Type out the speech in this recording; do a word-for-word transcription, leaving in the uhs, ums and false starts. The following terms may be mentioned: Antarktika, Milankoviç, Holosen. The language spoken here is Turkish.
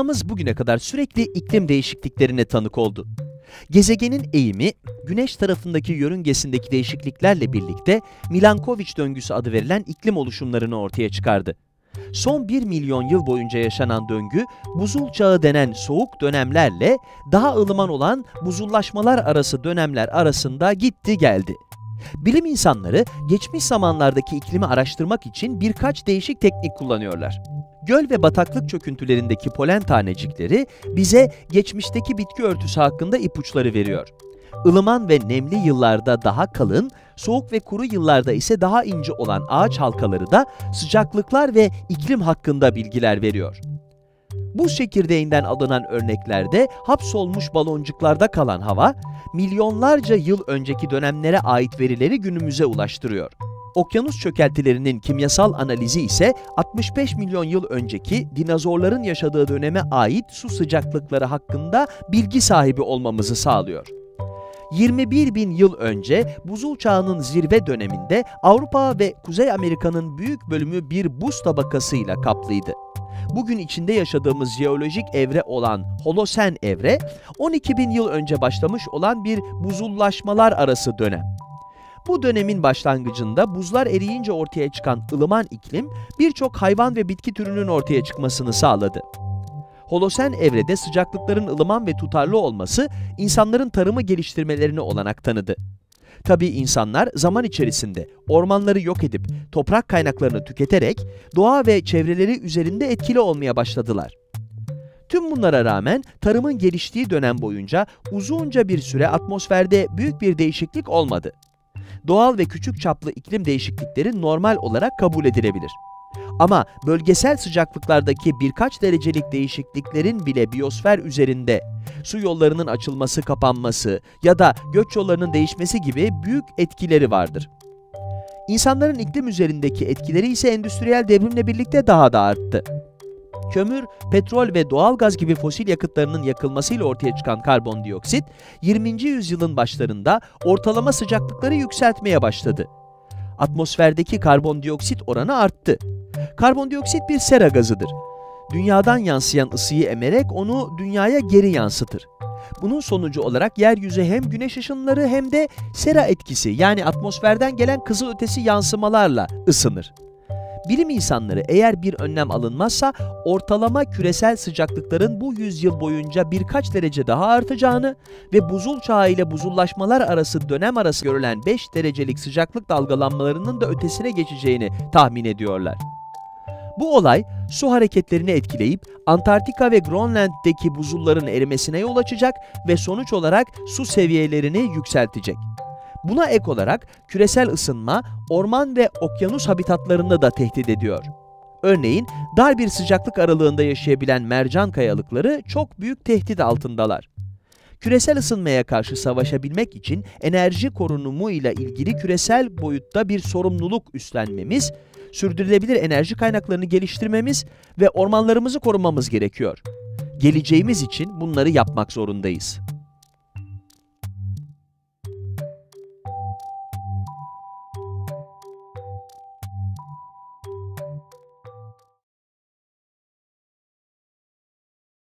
Dünyamız bugüne kadar sürekli iklim değişikliklerine tanık oldu. Gezegenin eğimi, Güneş tarafındaki yörüngesindeki değişikliklerle birlikte Milankoviç döngüsü adı verilen iklim oluşumlarını ortaya çıkardı. Son bir milyon yıl boyunca yaşanan döngü, buzul çağı denen soğuk dönemlerle daha ılıman olan buzullaşmalar arası dönemler arasında gitti geldi. Bilim insanları geçmiş zamanlardaki iklimi araştırmak için birkaç değişik teknik kullanıyorlar. Göl ve bataklık çöküntülerindeki polen tanecikleri bize geçmişteki bitki örtüsü hakkında ipuçları veriyor. Ilıman ve nemli yıllarda daha kalın, soğuk ve kuru yıllarda ise daha ince olan ağaç halkaları da sıcaklıklar ve iklim hakkında bilgiler veriyor. Buz çekirdeğinden alınan örneklerde hapsolmuş baloncuklarda kalan hava, milyonlarca yıl önceki dönemlere ait verileri günümüze ulaştırıyor. Okyanus çökeltilerinin kimyasal analizi ise altmış beş milyon yıl önceki dinozorların yaşadığı döneme ait su sıcaklıkları hakkında bilgi sahibi olmamızı sağlıyor. yirmi bir bin yıl önce buzul çağının zirve döneminde Avrupa ve Kuzey Amerika'nın büyük bölümü bir buz tabakasıyla kaplıydı. Bugün içinde yaşadığımız jeolojik evre olan Holosen evre, on iki bin yıl önce başlamış olan bir buzullaşmalar arası dönem. Bu dönemin başlangıcında buzlar eriyince ortaya çıkan ılıman iklim, birçok hayvan ve bitki türünün ortaya çıkmasını sağladı. Holosen evrede sıcaklıkların ılıman ve tutarlı olması, insanların tarımı geliştirmelerine olanak tanıdı. Tabii insanlar zaman içerisinde ormanları yok edip toprak kaynaklarını tüketerek doğa ve çevreleri üzerinde etkili olmaya başladılar. Tüm bunlara rağmen tarımın geliştiği dönem boyunca uzunca bir süre atmosferde büyük bir değişiklik olmadı. Doğal ve küçük çaplı iklim değişiklikleri normal olarak kabul edilebilir. Ama bölgesel sıcaklıklardaki birkaç derecelik değişikliklerin bile biyosfer üzerinde su yollarının açılması, kapanması ya da göç yollarının değişmesi gibi büyük etkileri vardır. İnsanların iklim üzerindeki etkileri ise endüstriyel devrimle birlikte daha da arttı. Kömür, petrol ve doğalgaz gibi fosil yakıtlarının yakılmasıyla ortaya çıkan karbondioksit, yirminci yüzyılın başlarında ortalama sıcaklıkları yükseltmeye başladı. Atmosferdeki karbondioksit oranı arttı. Karbondioksit bir sera gazıdır. Dünyadan yansıyan ısıyı emerek onu dünyaya geri yansıtır. Bunun sonucu olarak yeryüzü hem güneş ışınları hem de sera etkisi, yani atmosferden gelen kızılötesi yansımalarla ısınır. Bilim insanları eğer bir önlem alınmazsa ortalama küresel sıcaklıkların bu yüzyıl boyunca birkaç derece daha artacağını ve buzul çağı ile buzullaşmalar arası dönem arası görülen beş derecelik sıcaklık dalgalanmalarının da ötesine geçeceğini tahmin ediyorlar. Bu olay su hareketlerini etkileyip Antarktika ve Grönland'deki buzulların erimesine yol açacak ve sonuç olarak su seviyelerini yükseltecek. Buna ek olarak küresel ısınma orman ve okyanus habitatlarını da tehdit ediyor. Örneğin dar bir sıcaklık aralığında yaşayabilen mercan kayalıkları çok büyük tehdit altındalar. Küresel ısınmaya karşı savaşabilmek için enerji korunumu ile ilgili küresel boyutta bir sorumluluk üstlenmemiz, sürdürülebilir enerji kaynaklarını geliştirmemiz ve ormanlarımızı korumamız gerekiyor. Geleceğimiz için bunları yapmak zorundayız.